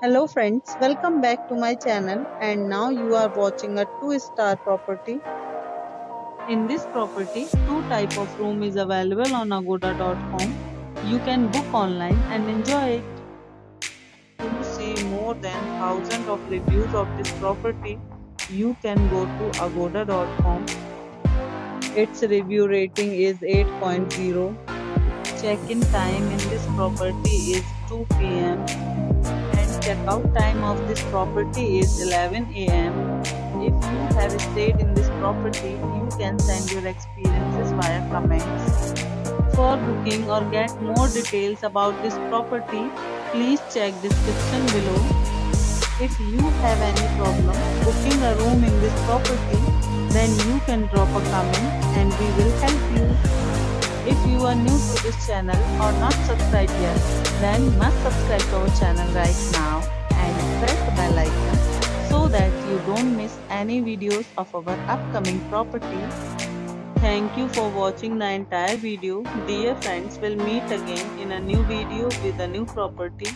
Hello friends, welcome back to my channel, and now you are watching a 2-star property. In this property, 2 type of room is available on Agoda.com. You can book online and enjoy it. To see more than 1000 of reviews of this property, you can go to Agoda.com. Its review rating is 8.0. Check-in time in this property is 2 p.m. Check-out time of this property is 11 a.m. If you have stayed in this property, you can send your experiences via comments. For booking or get more details about this property, please check description below. If you have any problem booking a room in this property, then you can drop a comment and we will help you. If you are new to this channel or not subscribed yet, then must subscribe to our channel right now and press the bell icon so that you don't miss any videos of our upcoming property. Thank you for watching the entire video. Dear friends, we'll meet again in a new video with a new property.